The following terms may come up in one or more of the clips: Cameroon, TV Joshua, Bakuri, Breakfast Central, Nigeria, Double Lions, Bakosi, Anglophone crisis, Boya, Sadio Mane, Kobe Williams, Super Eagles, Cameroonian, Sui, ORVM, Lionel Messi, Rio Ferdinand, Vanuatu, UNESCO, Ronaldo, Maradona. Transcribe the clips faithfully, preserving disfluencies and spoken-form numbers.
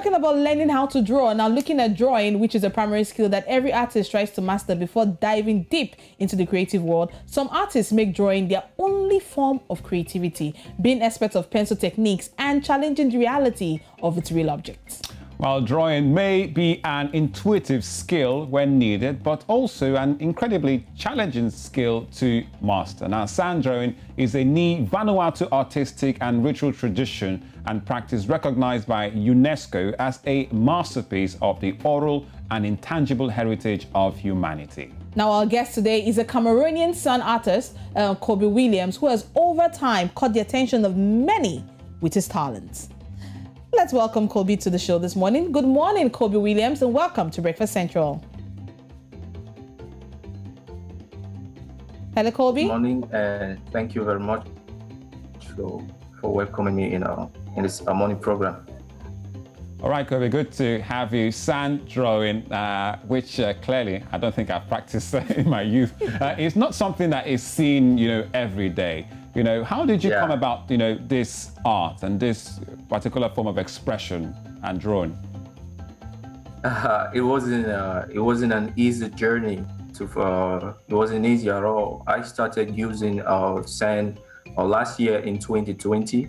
talking about learning how to draw. Now, looking at drawing, which is a primary skill that every artist tries to master before diving deep into the creative world, some artists make drawing their only form of creativity, being experts of pencil techniques and challenging the reality of its real objects. While drawing may be an intuitive skill when needed, but also an incredibly challenging skill to master. Now, sand drawing is a new Vanuatu artistic and ritual tradition and practice recognized by UNESCO as a masterpiece of the oral and intangible heritage of humanity. Now, our guest today is a Cameroonian sand artist, uh, Kobe Williams, who has over time caught the attention of many with his talents. Let's welcome Kobe to the show this morning. Good morning, Kobe Williams, and welcome to Breakfast Central. Hello, Kobe. Good morning, and uh, thank you very much for, for welcoming me in, our, in this our morning program. All right, Kobe, good to have you. Sand drawing, uh, which uh, clearly I don't think I've practiced in my youth, uh, it's not something that is seen, you know, every day. You know, how did you yeah. come about, you know, this art and this particular form of expression and drawing? Uh, it wasn't. Uh, it wasn't an easy journey. To uh, it wasn't easy at all. I started using uh, sand uh, last year in twenty twenty.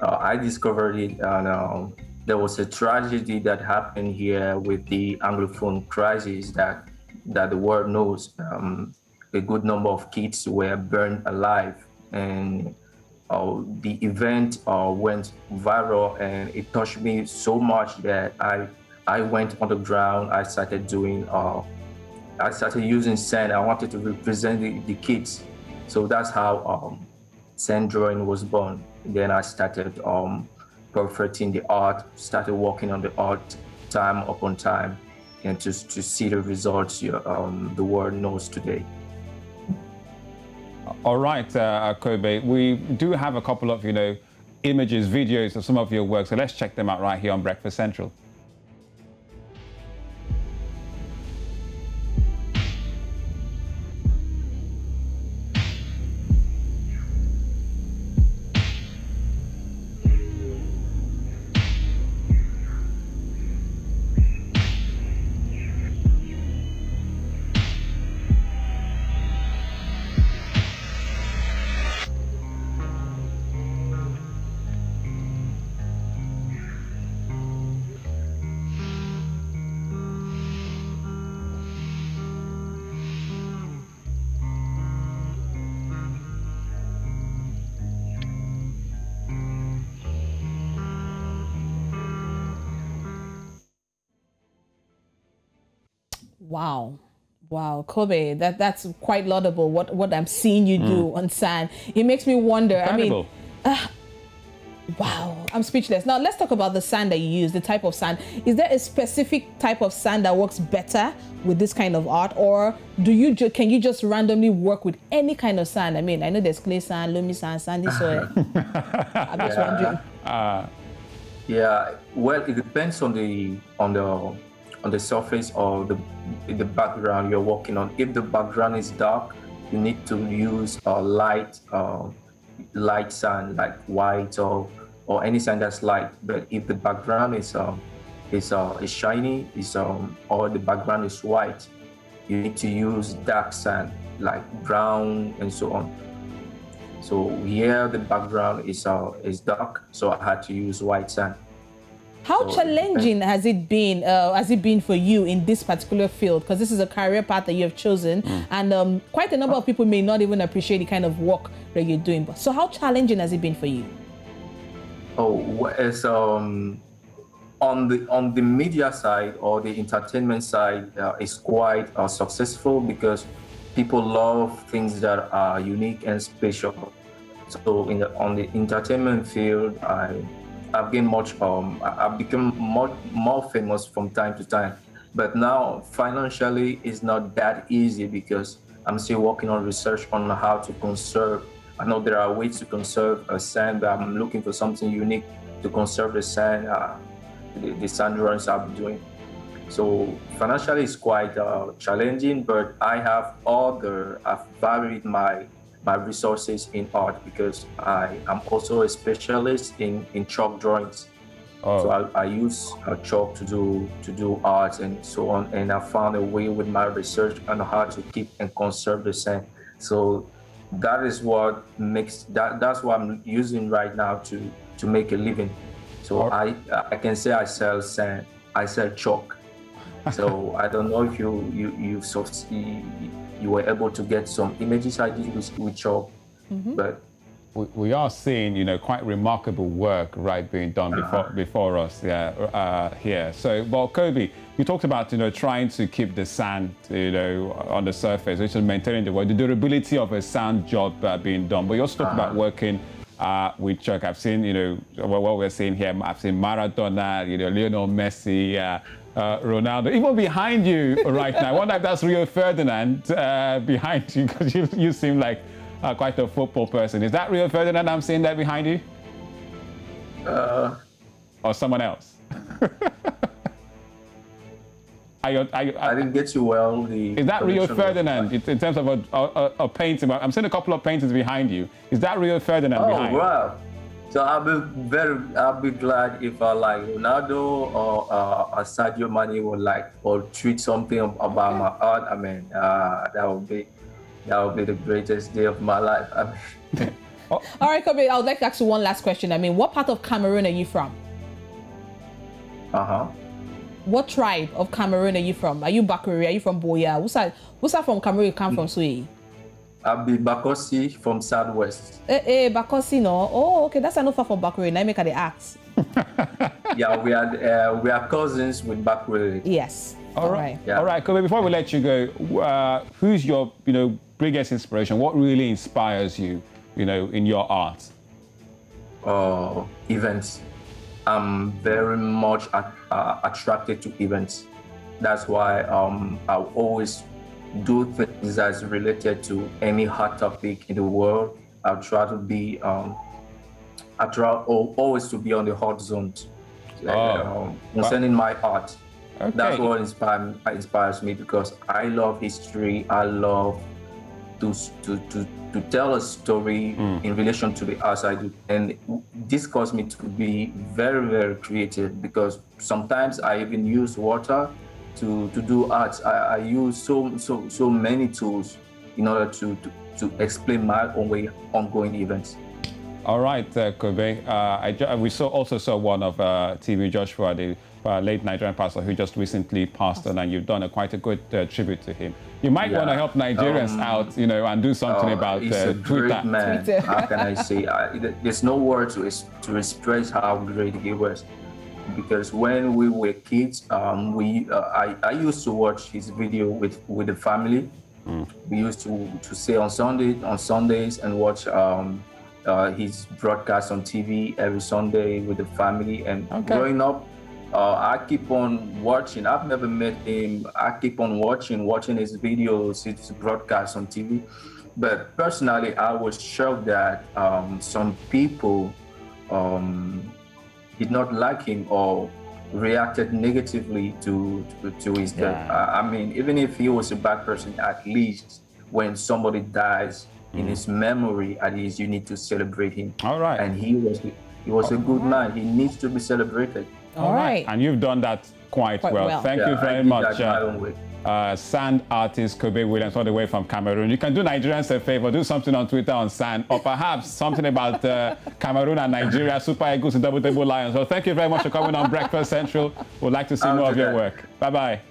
Uh, I discovered it, and uh, there was a tragedy that happened here with the Anglophone crisis that that the world knows. Um, a good number of kids were burned alive. And uh, the event uh, went viral, and it touched me so much that I I went on the ground. I started doing uh, I started using sand. I wanted to represent the, the kids, so that's how um, sand drawing was born. Then I started um, perfecting the art, started working on the art time upon time, and to to see the results um, the world knows today. All right, uh, Kobe, we do have a couple of, you know, images, videos of some of your work, so let's check them out right here on Breakfast Central. Wow. Wow, Kobe, that, that's quite laudable, what, what I'm seeing you do mm. on sand. It makes me wonder, incredible. I mean, uh, wow, I'm speechless. Now, let's talk about the sand that you use, the type of sand. Is there a specific type of sand that works better with this kind of art, or do you can you just randomly work with any kind of sand? I mean, I know there's clay sand, loamy sand, sandy soil. I'm just yeah. wondering. Uh, yeah, well, it depends on the on the... on the surface or the, the background you're working on. If the background is dark, you need to use a uh, light uh, light sand, like white or or any sand that's light. But if the background is um is uh is shiny, is um or the background is white, you need to use dark sand, like brown and so on. So here the background is uh is dark, so I had to use white sand. How challenging has it been? Uh, has it been for you in this particular field? Because this is a career path that you have chosen, mm. and um, quite a number of people may not even appreciate the kind of work that you're doing. But so, how challenging has it been for you? Oh, it's um, on the on the media side or the entertainment side, uh, it's quite uh, successful because people love things that are unique and special. So, in the, on the entertainment field, I. I've been much, um, I've become more, more famous from time to time, but now financially it's not that easy because I'm still working on research on how to conserve. I know there are ways to conserve a sand, but I'm looking for something unique to conserve the sand, uh, the, the sand drawings I've been doing. So financially it's quite uh, challenging, but I have other, I've varied my my resources in art because I am also a specialist in, in chalk drawings. Oh. So I, I use a chalk to do to do arts and so on, and I found a way with my research on how to keep and conserve the sand. So that is what makes that that's what I'm using right now to to make a living. So I I can say I sell sand, I sell chalk. So I don't know if you you you so you were able to get some images I did with, with chalk, mm-hmm. but. We are seeing, you know, quite remarkable work, right, being done before before us, yeah, uh, here. So, well, Kobe, you talked about, you know, trying to keep the sand, you know, on the surface, which is maintaining the work, the durability of a sand job uh, being done. But you also talked about working uh, with chalk. I've seen, you know, what we're seeing here. I've seen Maradona, you know, Lionel Messi, uh, uh, Ronaldo, even behind you right now. I wonder if that's Rio Ferdinand uh, behind you, because you, you seem like. Uh, quite a football person. Is that Rio Ferdinand I'm seeing that behind you? Uh, or someone else? are you, are you, are, I didn't get you well. The is that Rio Ferdinand in, in terms of a, a, a painting? I'm seeing a couple of paintings behind you. Is that Rio Ferdinand oh, behind wow. you? So I'll be very, I'll be glad if I like Ronaldo or uh, Sadio Mane would like or tweet something about my art. I mean, uh, that would be. That would be the greatest day of my life. I mean. All right, Kobe, I would like to ask you one last question. I mean, what part of Cameroon are you from? Uh-huh. What tribe of Cameroon are you from? Are you Bakuri? Are you from Boya? Who's that, who's that from Cameroon? You come from Sui? I'll be Bakosi from Southwest. Eh, hey, hey, Bakosi, no? Oh, okay, that's enough from Bakuri. Now you make the act. Yeah, we are, uh, we are cousins with Bakuri. Yes. All right. Yeah. All right, Kobe, before we let you go, uh, who's your, you know, biggest inspiration? What really inspires you, you know, in your art? Oh, events. I'm very much at, uh, attracted to events. That's why um, I always do things that's related to any hot topic in the world. I try to be, um, I try always to be on the hot zones oh. um, concerning my art. Okay. That's what inspire, inspires me because I love history. I love to to to, to tell a story mm. in relation to the arts I do, and this caused me to be very very creative because sometimes I even use water to to do arts. I, I use so so so many tools in order to to, to explain my own way ongoing events. All right, uh, Kobe. Uh, I, we saw also saw one of uh, T V Joshua, the uh, late Nigerian pastor who just recently passed on, and you've done a, quite a good uh, tribute to him. You might yeah. want to help Nigerians um, out, you know, and do something uh, about he's uh, a great Twitter. Man. Twitter. How can I say? I, there's no word to, to express how great he was, because when we were kids, um, we uh, I, I used to watch his video with with the family. Mm. We used to to stay on Sunday on Sundays and watch. Um, Uh, he's broadcast on T V every Sunday with the family. And okay. growing up, uh, I keep on watching. I've never met him. I keep on watching, watching his videos, his broadcast on T V. But personally, I was shocked that um, some people um, did not like him or reacted negatively to, to, to his death. Yeah. I, I mean, even if he was a bad person, at least when somebody dies, in his memory, at least you need to celebrate him. All right. And he was he was a good man. He needs to be celebrated. All right. And you've done that quite, quite well. well. Thank yeah, you very much. Uh, uh, sand artist Kobe Williams, all the way from Cameroon. You can do Nigerians a favor, do something on Twitter on sand, or perhaps something about uh, Cameroon and Nigeria, Super Eagles and Double, Double Lions. So thank you very much for coming on Breakfast Central. We'd like to see I'll more of that. your work. Bye-bye.